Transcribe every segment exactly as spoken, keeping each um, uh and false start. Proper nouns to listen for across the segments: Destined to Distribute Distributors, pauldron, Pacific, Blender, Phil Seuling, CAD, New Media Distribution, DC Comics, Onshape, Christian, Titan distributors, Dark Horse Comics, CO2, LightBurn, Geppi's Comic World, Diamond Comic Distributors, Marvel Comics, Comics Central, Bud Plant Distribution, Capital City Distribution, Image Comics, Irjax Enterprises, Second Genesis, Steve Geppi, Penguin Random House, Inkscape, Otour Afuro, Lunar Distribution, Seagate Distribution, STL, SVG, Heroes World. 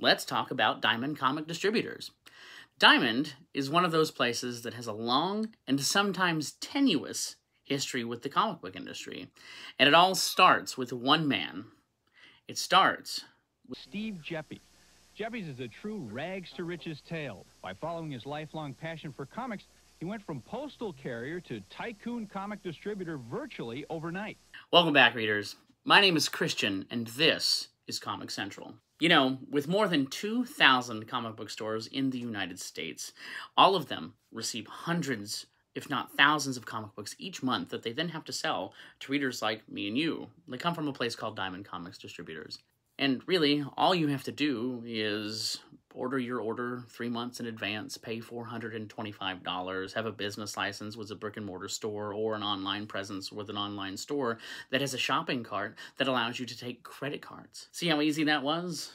let's talk about Diamond Comic Distributors. Diamond is one of those places that has a long and sometimes tenuous history with the comic book industry, and it all starts with one man. It starts with Steve Geppi. Geppi's is a true rags-to-riches tale. By following his lifelong passion for comics, he went from postal carrier to tycoon comic distributor virtually overnight. Welcome back, readers. My name is Christian, and this is Comics Central. You know, with more than two thousand comic book stores in the United States, all of them receive hundreds, if not thousands, of comic books each month that they then have to sell to readers like me and you. They come from a place called Diamond Comics Distributors. And really, all you have to do is order your order three months in advance, pay four hundred twenty-five dollars, have a business license with a brick-and-mortar store or an online presence with an online store that has a shopping cart that allows you to take credit cards. See how easy that was?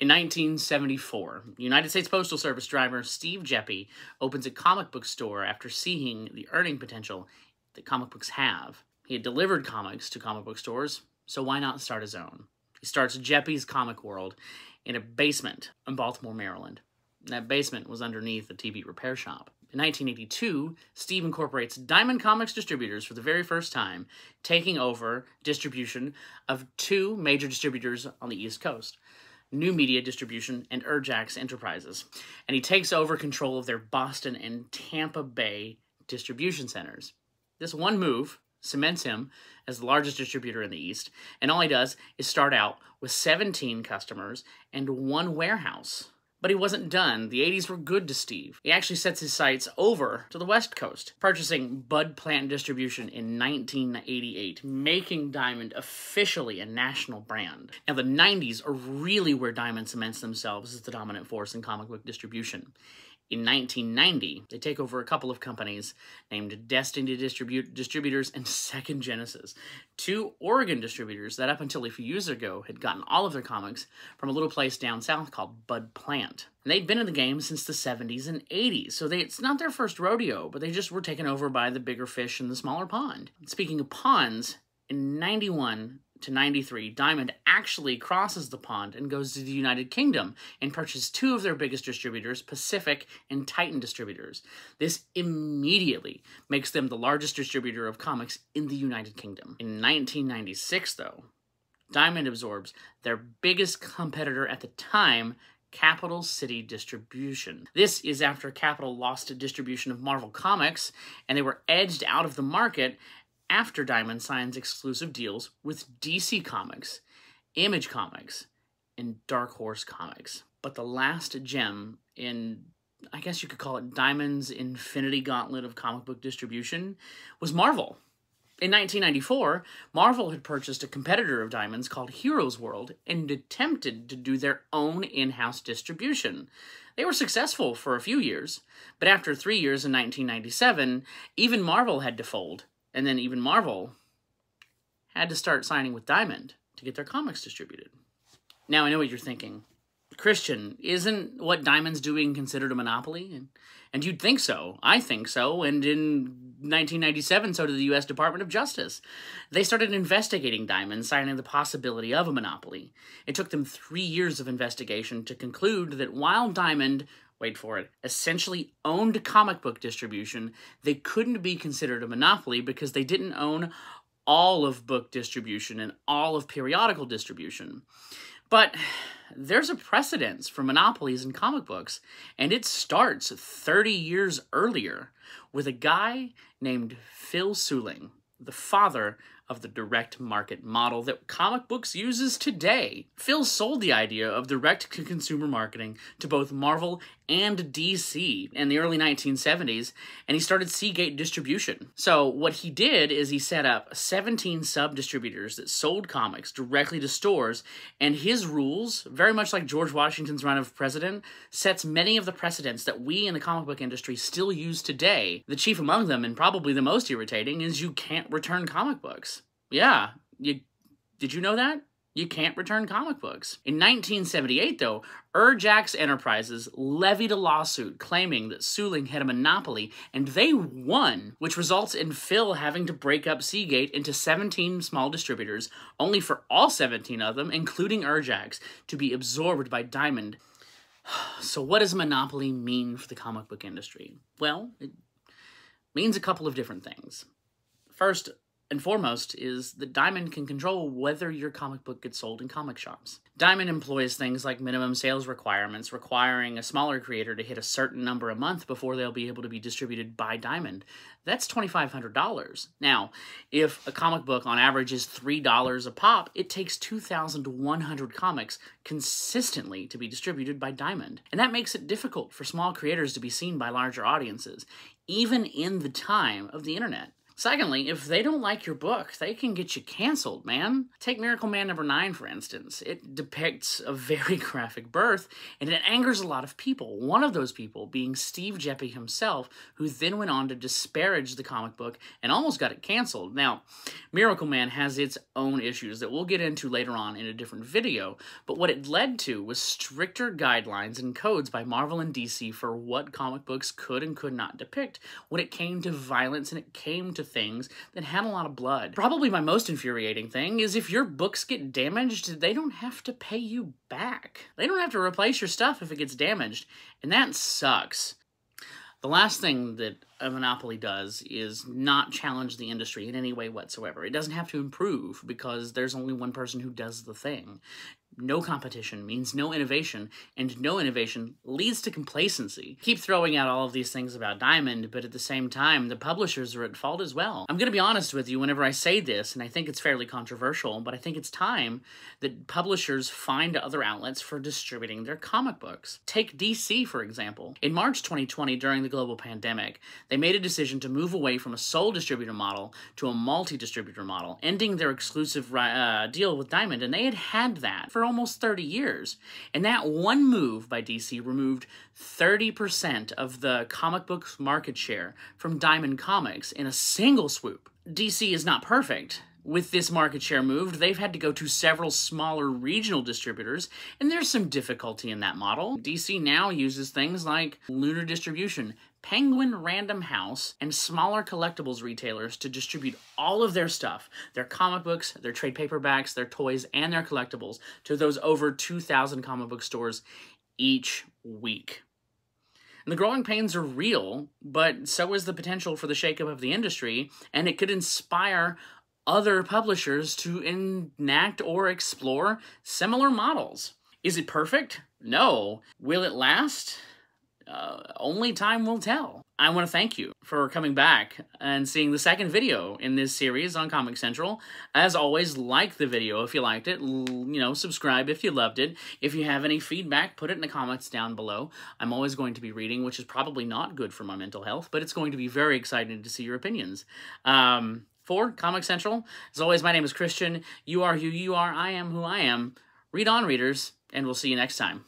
In nineteen seventy-four, United States Postal Service driver Steve Geppi opens a comic book store after seeing the earning potential that comic books have. He had delivered comics to comic book stores, so why not start his own? He starts Geppi's Comic World in a basement in Baltimore, Maryland. That basement was underneath a T V repair shop. In nineteen eighty-two, Steve incorporates Diamond Comics Distributors for the very first time, taking over distribution of two major distributors on the East Coast, New Media Distribution and Irjax Enterprises. And he takes over control of their Boston and Tampa Bay distribution centers. This one move cements him as the largest distributor in the East, and all he does is start out with seventeen customers and one warehouse. But he wasn't done. The eighties were good to Steve. He actually sets his sights over to the West Coast, purchasing Bud Plant Distribution in nineteen eighty-eight, making Diamond officially a national brand. Now, the nineties are really where Diamond cements themselves as the dominant force in comic book distribution. In nineteen ninety, they take over a couple of companies named Destined to Distribute Distributors and Second Genesis, two Oregon distributors that up until a few years ago had gotten all of their comics from a little place down south called Bud Plant. And they'd been in the game since the seventies and eighties, so they, it's not their first rodeo, but they just were taken over by the bigger fish in the smaller pond. Speaking of ponds, in ninety-one to ninety-three, Diamond actually crosses the pond and goes to the United Kingdom and purchases two of their biggest distributors, Pacific and Titan Distributors. This immediately makes them the largest distributor of comics in the United Kingdom. In nineteen ninety-six, though, Diamond absorbs their biggest competitor at the time, Capital City Distribution. This is after Capital lost distribution of Marvel Comics, and they were edged out of the market after Diamond signs exclusive deals with D C Comics, Image Comics, and Dark Horse Comics. But the last gem in, I guess you could call it Diamond's infinity gauntlet of comic book distribution, was Marvel. In nineteen ninety-four, Marvel had purchased a competitor of Diamond's called Heroes World and attempted to do their own in-house distribution. They were successful for a few years, but after three years in nineteen ninety-seven, even Marvel had to fold. And then even Marvel had to start signing with Diamond to get their comics distributed. Now, I know what you're thinking. Christian, isn't what Diamond's doing considered a monopoly? And, and you'd think so. I think so. And in nineteen ninety-seven, so did the U S Department of Justice. They started investigating Diamond, citing the possibility of a monopoly. It took them three years of investigation to conclude that while Diamond, wait for it, essentially owned comic book distribution, they couldn't be considered a monopoly because they didn't own all of book distribution and all of periodical distribution. But there's a precedence for monopolies in comic books, and it starts thirty years earlier with a guy named Phil Seuling, the father of the direct market model that comic books uses today. Phil sold the idea of direct-to-consumer marketing to both Marvel and D C in the early nineteen seventies, and he started Seagate Distribution. So what he did is he set up seventeen sub-distributors that sold comics directly to stores, and his rules, very much like George Washington's run of president, sets many of the precedents that we in the comic book industry still use today. The chief among them, and probably the most irritating, is you can't return comic books. Yeah, you, did you know that? You can't return comic books. In nineteen seventy-eight, though, Irjax Enterprises levied a lawsuit claiming that Seuling had a monopoly, and they won, which results in Phil having to break up Seagate into seventeen small distributors, only for all seventeen of them, including Irjax, to be absorbed by Diamond. So what does a monopoly mean for the comic book industry? Well, it means a couple of different things. First and foremost is that Diamond can control whether your comic book gets sold in comic shops. Diamond employs things like minimum sales requirements, requiring a smaller creator to hit a certain number a month before they'll be able to be distributed by Diamond. That's twenty-five hundred dollars. Now, if a comic book on average is three dollars a pop, it takes two thousand one hundred comics consistently to be distributed by Diamond. And that makes it difficult for small creators to be seen by larger audiences, even in the time of the internet. Secondly, if they don't like your book, they can get you canceled, man. Take Miracle Man number nine, for instance. It depicts a very graphic birth, and it angers a lot of people, one of those people being Steve Geppi himself, who then went on to disparage the comic book and almost got it canceled. Now, Miracle Man has its own issues that we'll get into later on in a different video, but what it led to was stricter guidelines and codes by Marvel and D C for what comic books could and could not depict when it came to violence and it came to things that had a lot of blood. Probably my most infuriating thing is if your books get damaged, they don't have to pay you back. They don't have to replace your stuff if it gets damaged, and that sucks. The last thing that a monopoly does is not challenge the industry in any way whatsoever. It doesn't have to improve because there's only one person who does the thing. No competition means no innovation, and no innovation leads to complacency. Keep throwing out all of these things about Diamond, but at the same time, the publishers are at fault as well. I'm going to be honest with you whenever I say this, and I think it's fairly controversial, but I think it's time that publishers find other outlets for distributing their comic books. Take D C, for example. In March twenty twenty, during the global pandemic, they made a decision to move away from a sole distributor model to a multi-distributor model, ending their exclusive uh, deal with Diamond, and they had had that for almost thirty years. And that one move by D C removed thirty percent of the comic book's market share from Diamond Comics in a single swoop. D C is not perfect. With this market share moved, they've had to go to several smaller regional distributors, and there's some difficulty in that model. D C now uses things like Lunar Distribution, Penguin Random House, and smaller collectibles retailers to distribute all of their stuff, their comic books, their trade paperbacks, their toys, and their collectibles to those over two thousand comic book stores each week. And the growing pains are real, but so is the potential for the shakeup of the industry, and it could inspire other publishers to enact or explore similar models. Is it perfect? No. Will it last? Uh, only time will tell. I want to thank you for coming back and seeing the second video in this series on Comics Central. As always, like the video if you liked it, L you know, subscribe if you loved it. If you have any feedback, put it in the comments down below. I'm always going to be reading, which is probably not good for my mental health, but it's going to be very exciting to see your opinions. Um, for Comics Central, as always, my name is Christian. You are who you are, I am who I am. Read on, readers, and we'll see you next time.